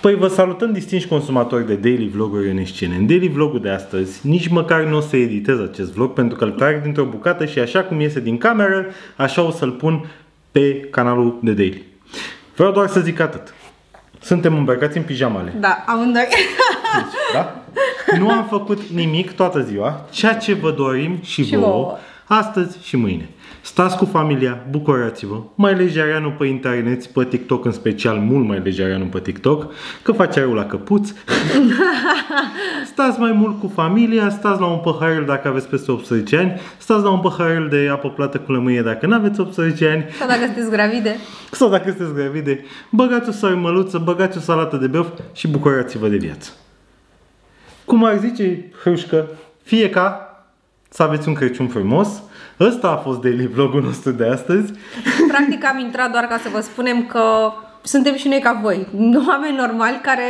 Păi vă salutăm, distinși consumatori de Daily Vloguri ionescene. În Daily Vlogul de astăzi nici măcar nu o să editez acest vlog, pentru că îl trag dintr-o bucată și așa cum iese din cameră, așa o să-l pun pe canalul de Daily. Vreau doar să zic atât. Suntem îmbrăcați în pijamale. Da, amândoi. Deci, da? Nu am făcut nimic toată ziua, ceea ce vă dorim și vouă, astăzi și mâine. Stați cu familia, bucurați-vă, mai lejereanu pe internet, pe TikTok în special, mult mai lejereanu pe TikTok, că face rău la căpuț. Stați mai mult cu familia, stați la un paharel dacă aveți peste 18 ani, stați la un paharel de apă plată cu lămâie dacă nu aveți 18 ani. Sau dacă sunteți gravide. Sau dacă sunteți gravide, băgați o sărmăluță, băgați o salată de băf și bucurați-vă de viață. Cum ar zice Hrușcă, fie ca să aveți un Crăciun frumos. Ăsta a fost daily vlogul nostru de astăzi. Practic am intrat doar ca să vă spunem că suntem și noi ca voi, oameni normali care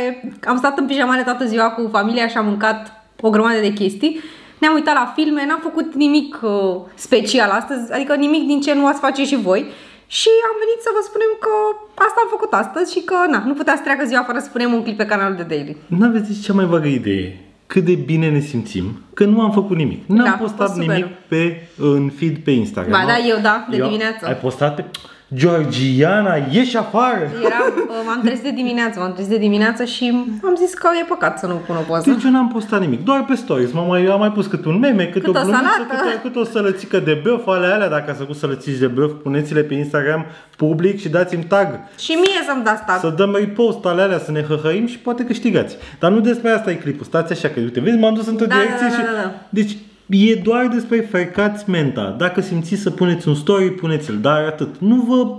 am stat în pijamale toată ziua cu familia și am mâncat o grămadă de chestii. Ne-am uitat la filme, n-am făcut nimic special astăzi, adică nimic din ce nu ați face și voi. Și am venit să vă spunem că asta am făcut astăzi și că na, nu putea să treacă ziua fără să punem un clip pe canalul de Daily. N-aveți cea mai vagă idee cât de bine ne simțim că nu am făcut nimic. N-am postat nimic pe, în feed pe Instagram. Ba da, eu dimineață. Ai postat pe... Georgiana, ieși afară! M-am trezit de dimineață, și am zis că e păcat să nu pun o poză. Deci eu n-am postat nimic, doar pe stories. Am mai pus cât un meme, cât o glumiță, cât o sălățică de băf, alea, dacă ați făcut sălățici de băf, puneți-le pe Instagram public și dați-mi tag. Și mie să-mi dați tag. Să dăm repost alea, să ne hăhăim și poate câștigați. Dar nu despre asta e clipul, stați așa că uite, vezi, m-am dus într-o direcție și... Deci, e doar despre fercați menta. Dacă simțiți să puneți un story, puneți-l, dar atât.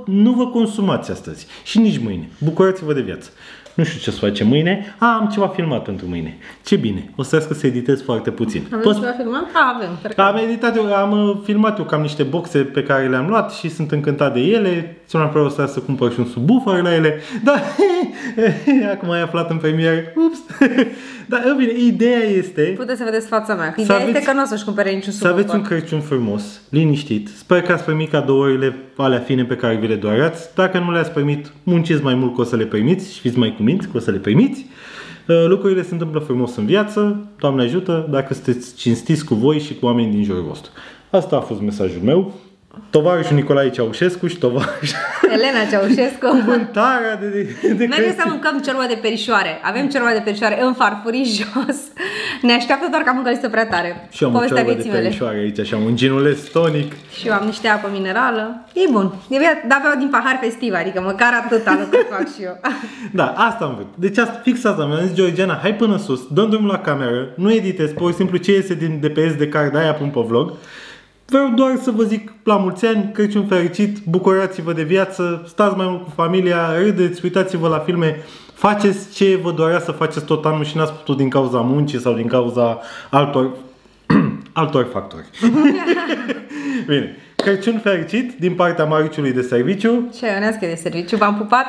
Nu vă consumați astăzi și nici mâine. Bucurați-vă de viață. Nu știu ce să facem mâine. A, am ceva filmat pentru mâine. Ce bine. O să trească să editez foarte puțin. Avem ceva filmat? Am filmat eu cam niște boxe pe care le-am luat și sunt încântat de ele. Ți-am aproape să cumpăr și un subwoofer la ele. Dar acum ai aflat în premieră. Ups. Dar în fine, ideea este... Puteți să vedeți fața mea. Ideea este că nu o să-și cumpere niciun subwoofer. Să aveți un Crăciun frumos, liniștit. Sper că ați primit cadourile alea fine pe care vi le doreați. Dacă nu le-ați primit, munciți mai mult că o să le primiți și fiți mai cuminți că o să le primiți. Lucrurile se întâmplă frumos în viață. Doamne ajută dacă sunteți cinstiți cu voi și cu oamenii din jurul vostru. Asta a fost mesajul meu. Tovarășul Nicolae Ceaușescu și tovarășul Elena Ceaușescu. Cuvântarea de mergem să mâncăm ciorba de perișoare. Avem ciorba de perișoare în farfurii jos. Ne așteaptă doar că am mâncăliță prea tare. Și eu am ciorba de perișoare aici, așa, un ginulez tonic. Și eu am niște apă minerală. E bun. Da, din pahar festiv, adică măcar atâta lucru fac și eu. Da, asta am văzut. Deci fix asta mi-a zis Georgiana, hai până sus, dăm drumul la cameră, nu editez, pur și simplu ce iese de pe SD card, de-aia pun pe vlog. Vreau doar să vă zic la mulți ani, Crăciun fericit, bucurați-vă de viață, stați mai mult cu familia, râdeți, uitați-vă la filme, faceți ce vă dorea să faceți tot anul și n-ați putut din cauza muncii sau din cauza altor factori. Bine, Crăciun fericit din partea Mariciului de serviciu. Și a Ioneasca de serviciu, v-am pupat.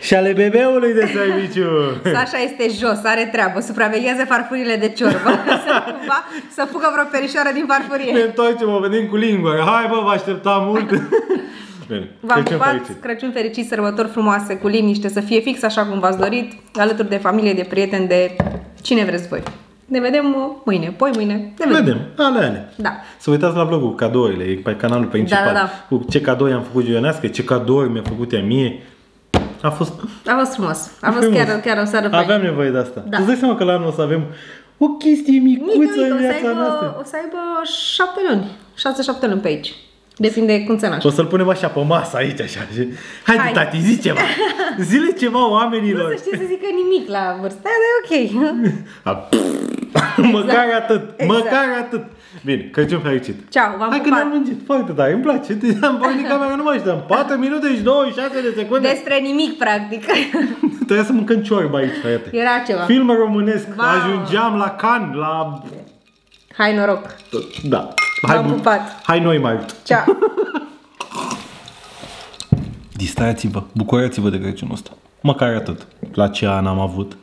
Și ale bebeului de serviciu. Sasha este jos, are treabă, supraveghează farfurile de ciorbă. Să fugă vreo perișoară din farfurie. Ne întoarcem, o venim cu lingură. Hai bă, vă așteptam mult. V-am pupat, Crăciun fericit, sărbători frumoase, cu liniște, să fie fix așa cum v-ați dorit, alături de familie, de prieteni, de cine vreți voi. Ne vedem mâine, ne vedem. Ale. Da. Să uitați la vlogul cu cadourile, e pe canalul principal. Cu ce cadouri am făcut Ioneasca, ce cadouri mi-a făcut ea mie. A fost frumos. A fost chiar o seară faină. Aveam nevoie de asta. Da. Îți dai seama că la anul o să avem o chestie micuță în viața noastră. O să aibă 7 luni. 6-7 luni pe aici. Depinde cum se naște. O să-l punem așa pe masă aici, așa. Hai, tati, zi ceva. Zile ceva oamenilor. Nu să știe să zică nimic la vârsta, dar e ok. Măcar atât. Măcar atât. Bine, Crăciun fericit. Ceau, v-am pupat. Hai că ne-am lungit foarte tare, îmi place. Am pornit camera, nu mai știam. 4 minute și 26 de secunde. Despre nimic, practic. Trebuia să mâncăm ciorba aici, frate. Era ceva. Film românesc. Wow. Ajungeam la Cannes, la... Hai noroc. Da. V-am pupat. Hai noi mai uit. Ceau. Distrați-vă, bucurați-vă de Crăciunul ăsta. Măcar atât. La ce an am avut.